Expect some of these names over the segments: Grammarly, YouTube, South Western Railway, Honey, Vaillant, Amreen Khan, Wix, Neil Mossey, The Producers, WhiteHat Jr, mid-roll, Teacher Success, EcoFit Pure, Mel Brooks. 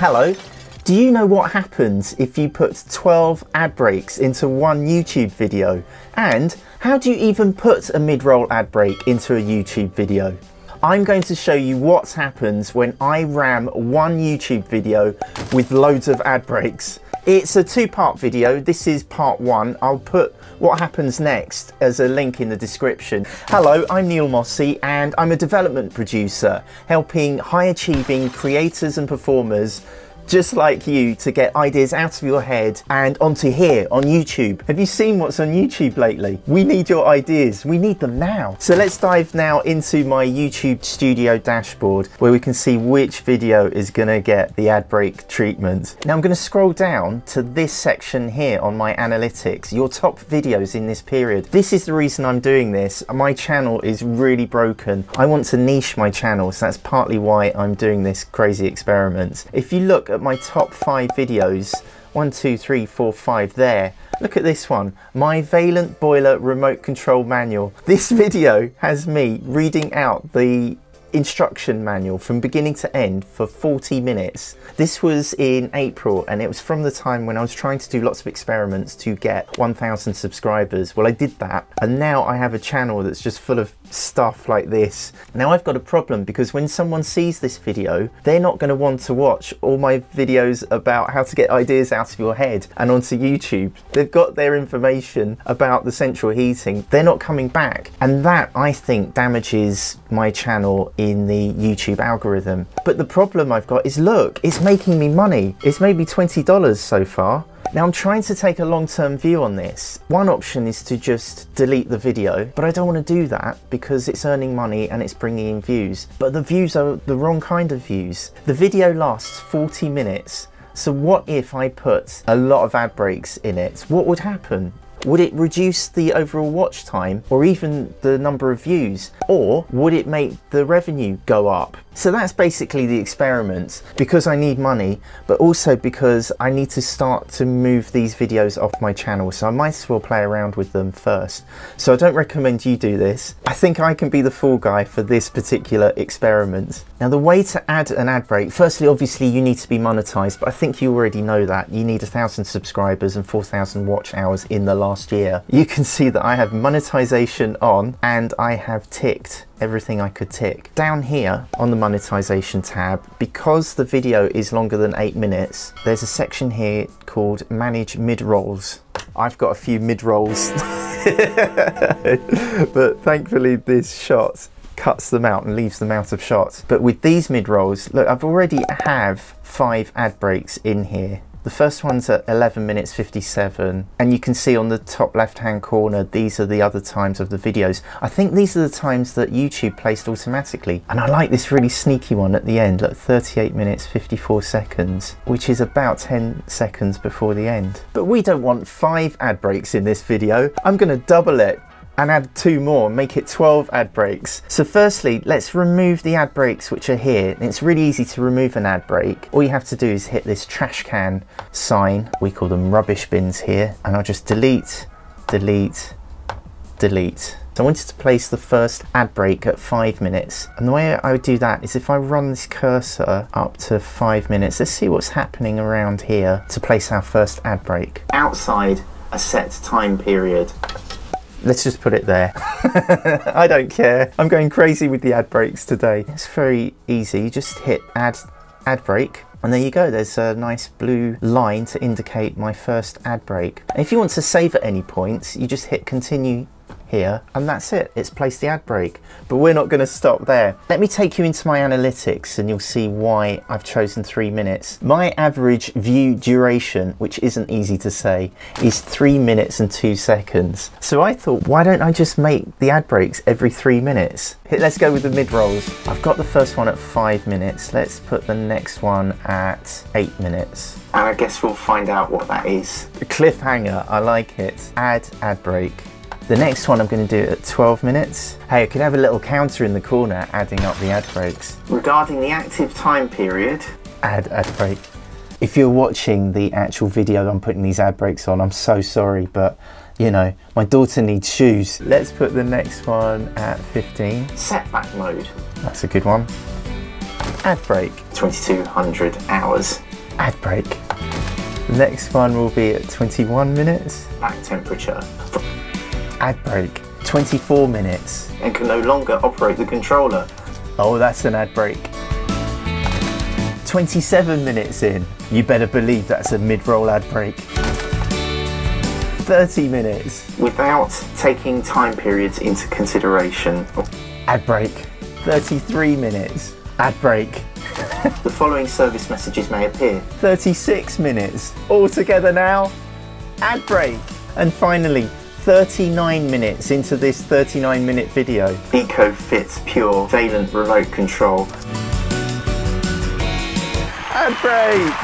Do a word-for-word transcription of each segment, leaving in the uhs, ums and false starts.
Hello. Do you know what happens if you put twelve ad breaks into one YouTube video? And how do you even put a mid-roll ad break into a YouTube video? I'm going to show you what happens when I ram one YouTube video with loads of ad breaks. It's a two-part video. This is part one. I'll put what happens next as a link in the description. Hello, I'm Neil Mossey and I'm a development producer helping high-achieving creators and performers just like you to get ideas out of your head and onto here on YouTube. Have you seen what's on YouTube lately? We need your ideas, we need them now. So let's dive now into my YouTube studio dashboard where we can see which video is gonna get the ad break treatment. Now I'm gonna scroll down to this section here on my analytics, your top videos in this period. This is the reason I'm doing this. My channel is really broken. I want to niche my channel, so that's partly why I'm doing this crazy experiment. If you look at my top five videos, one, two, three, four, five there. Look at this one, my Vaillant boiler remote control manual. This video has me reading out the instruction manual from beginning to end for forty minutes. This was in April and it was from the time when I was trying to do lots of experiments to get one thousand subscribers. Well, I did that and now I have a channel that's just full of stuff like this. Now I've got a problem because when someone sees this video, they're not going to want to watch all my videos about how to get ideas out of your head and onto YouTube. They've got their information about the central heating. They're not coming back, and that I think damages my channel in the YouTube algorithm. But the problem I've got is, look, it's making me money. It's made me twenty dollars so far. Now I'm trying to take a long-term view on this. One option is to just delete the video, but I don't want to do that because it's earning money and it's bringing in views. But the views are the wrong kind of views. The video lasts forty minutes. So what if I put a lot of ad breaks in it? What would happen? Would it reduce the overall watch time or even the number of views? Or would it make the revenue go up? So that's basically the experiment, because I need money, but also because I need to start to move these videos off my channel. So I might as well play around with them first. So I don't recommend you do this. I think I can be the fool guy for this particular experiment. Now the way to add an ad break, firstly, obviously you need to be monetized, but I think you already know that. You need a thousand subscribers and four thousand watch hours in the last last year. You can see that I have monetization on and I have ticked everything I could tick. Down here on the monetization tab, because the video is longer than eight minutes, there's a section here called Manage Mid-Rolls. I've got a few mid-rolls, but thankfully this shot cuts them out and leaves them out of shot. But with these mid-rolls, look, I've already have five ad breaks in here. The first one's at eleven minutes fifty-seven, and you can see on the top left hand corner these are the other times of the videos. I think these are the times that YouTube placed automatically, and I like this really sneaky one at the end at thirty-eight minutes fifty-four seconds, which is about ten seconds before the end. But we don't want five ad breaks in this video. I'm going to double it and add two more, make it twelve ad breaks. So firstly, let's remove the ad breaks which are here. It's really easy to remove an ad break. All you have to do is hit this trash can sign. We call them rubbish bins here. And I'll just delete, delete, delete. So I wanted to place the first ad break at five minutes. And the way I would do that is if I run this cursor up to five minutes, let's see what's happening around here to place our first ad break. Outside a set time period. Let's just put it there. I don't care. I'm going crazy with the ad breaks today. It's very easy. You just hit add ad break. And there you go, there's a nice blue line to indicate my first ad break. And if you want to save at any point, you just hit continue here, and that's it, it's placed the ad break. But we're not going to stop there. Let me take you into my analytics and you'll see why I've chosen three minutes. My average view duration, which isn't easy to say, is three minutes and two seconds. So I thought, why don't I just make the ad breaks every three minutes? Let's go with the mid-rolls. I've got the first one at five minutes. Let's put the next one at eight minutes. And I guess we'll find out what that is. A cliffhanger, I like it. Add ad break. The next one I'm going to do at twelve minutes. Hey, I could have a little counter in the corner adding up the ad breaks. Regarding the active time period, add ad break. If you're watching the actual video I'm putting these ad breaks on, I'm so sorry, but you know, my daughter needs shoes. Let's put the next one at fifteen. Setback mode. That's a good one. Ad break. twenty-two hundred hours. ad break. The next one will be at twenty-one minutes. At temperature. Ad break. twenty-four minutes. And can no longer operate the controller. Oh, that's an ad break. twenty-seven minutes in. You better believe that's a mid-roll ad break. thirty minutes. Without taking time periods into consideration. Ad break. thirty-three minutes. Ad break. The following service messages may appear. thirty-six minutes. All together now. Ad break. And finally, thirty-nine minutes into this thirty-nine minute video. EcoFit Pure Vaillant Remote Control. Ad break!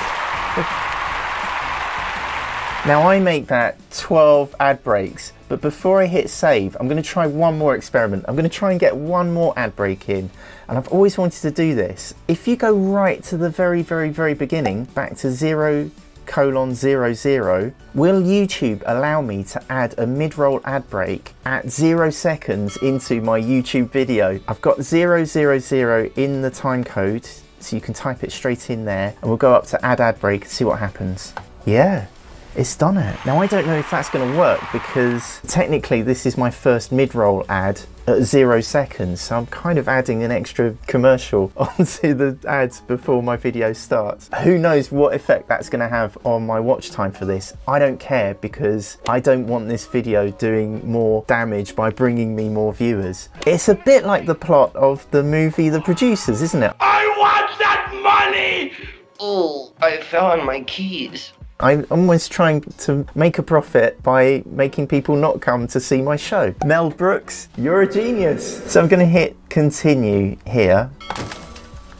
Now I make that twelve ad breaks, but before I hit save, I'm going to try one more experiment. I'm going to try and get one more ad break in, and I've always wanted to do this. If you go right to the very, very, very beginning, back to zero, colon zero zero, will YouTube allow me to add a mid-roll ad break at zero seconds into my YouTube video? I've got zero zero zero in the time code, so you can type it straight in there, and we'll go up to add ad break and see what happens. Yeah, it's done it. Now I don't know if that's going to work, because technically this is my first mid-roll ad at zero seconds, so I'm kind of adding an extra commercial onto the ads before my video starts. Who knows what effect that's going to have on my watch time for this. I don't care, because I don't want this video doing more damage by bringing me more viewers. It's a bit like the plot of the movie The Producers, isn't it? I want that money! Oh, I found my keys. I'm almost trying to make a profit by making people not come to see my show. Mel Brooks, you're a genius. So I'm gonna hit continue here,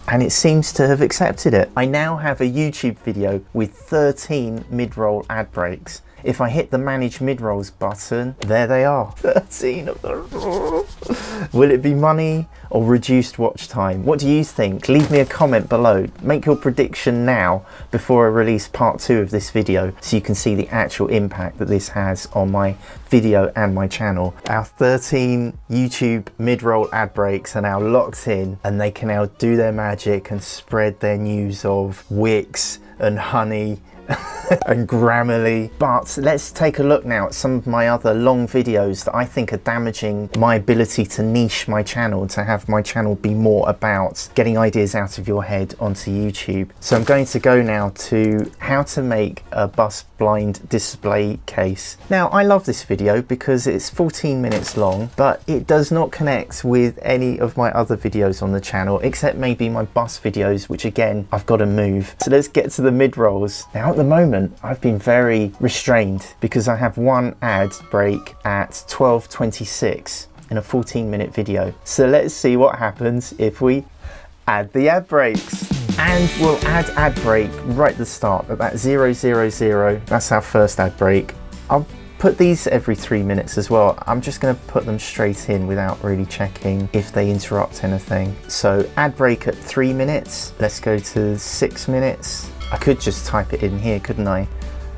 and it seems to have accepted it. I now have a YouTube video with thirteen mid-roll ad breaks. If I hit the manage mid-rolls button, there they are, thirteen of them. Will it be money or reduced watch time? What do you think? Leave me a comment below. Make your prediction now before I release part two of this video, so you can see the actual impact that this has on my video and my channel. Our thirteen YouTube mid-roll ad breaks are now locked in, and they can now do their magic and spread their news of Wix and Honey and Grammarly. But let's take a look now at some of my other long videos that I think are damaging my ability to niche my channel, to have my channel be more about getting ideas out of your head onto YouTube. So I'm going to go now to how to make a bus blind display case. Now I love this video because it's fourteen minutes long, but it does not connect with any of my other videos on the channel, except maybe my bus videos, which again I've got to move. So let's get to the mid-rolls. Now at the moment I've been very restrained, because I have one ad break at twelve twenty-six in a fourteen minute video. So let's see what happens if we add the ad breaks. And we'll add ad break right at the start at that zero zero zero. That's our first ad break. I'll put these every three minutes as well. I'm just going to put them straight in without really checking if they interrupt anything. So ad break at three minutes. Let's go to six minutes. I could just type it in here, couldn't I?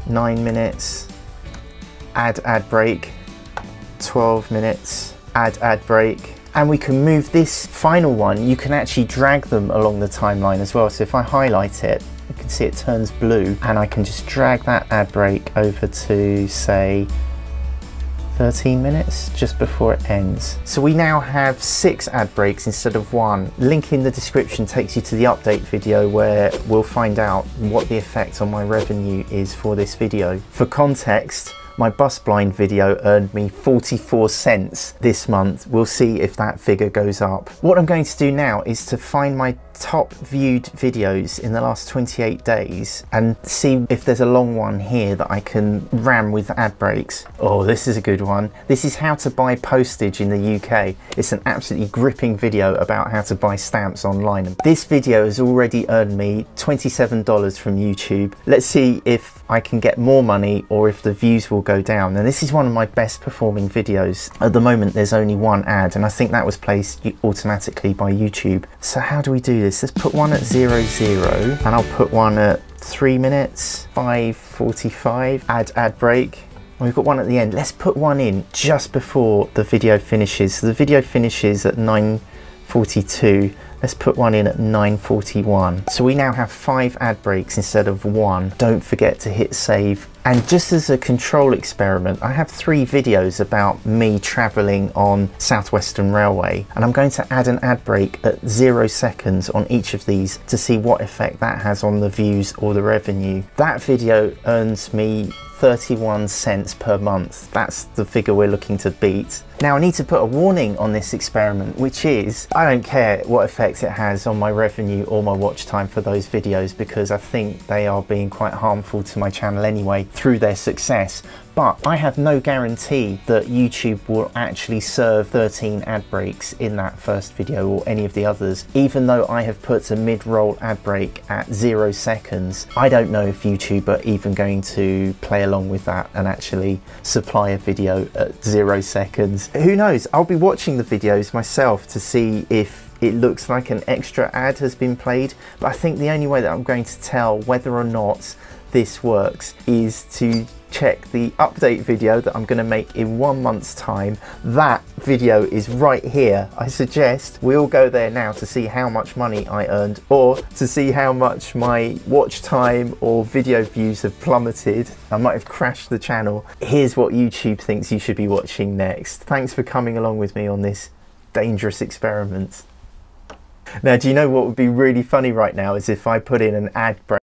Nine minutes, add ad break, twelve minutes, add ad break. And we can move this final one, you can actually drag them along the timeline as well. So if I highlight it, you can see it turns blue, and I can just drag that ad break over to, say, thirteen minutes, just before it ends. So we now have six ad breaks instead of one. Link in the description takes you to the update video where we'll find out what the effect on my revenue is for this video. For context, my bus blind video earned me forty-four cents this month. We'll see if that figure goes up. What I'm going to do now is to find my top viewed videos in the last twenty-eight days and see if there's a long one here that I can ram with ad breaks. Oh, this is a good one. This is how to buy postage in the U K. It's an absolutely gripping video about how to buy stamps online. This video has already earned me twenty-seven dollars from YouTube. Let's see if I can get more money or if the views will go down. And this is one of my best performing videos. At the moment there's only one ad, and I think that was placed automatically by YouTube. So how do we do this? Let's put one at zero zero, and I'll put one at three minutes, five forty-five, add ad break. We've got one at the end. Let's put one in just before the video finishes. So the video finishes at nine forty-two. Let's put one in at nine forty-one. So we now have five ad breaks instead of one. Don't forget to hit save. And just as a control experiment, I have three videos about me traveling on South Western Railway, and I'm going to add an ad break at zero seconds on each of these to see what effect that has on the views or the revenue. That video earns me thirty-one cents per month. That's the figure we're looking to beat. Now I need to put a warning on this experiment, which is I don't care what effects it has on my revenue or my watch time for those videos, because I think they are being quite harmful to my channel anyway through their success. But I have no guarantee that YouTube will actually serve thirteen ad breaks in that first video or any of the others. Even though I have put a mid-roll ad break at zero seconds, I don't know if YouTube are even going to play along with that and actually supply a video at zero seconds. Who knows? I'll be watching the videos myself to see if it looks like an extra ad has been played, but I think the only way that I'm going to tell whether or not this works is to check the update video that I'm going to make in one month's time. That video is right here. I suggest we all go there now to see how much money I earned, or to see how much my watch time or video views have plummeted. I might have crashed the channel. Here's what YouTube thinks you should be watching next. Thanks for coming along with me on this dangerous experiment. Now, do you know what would be really funny right now is if I put in an ad break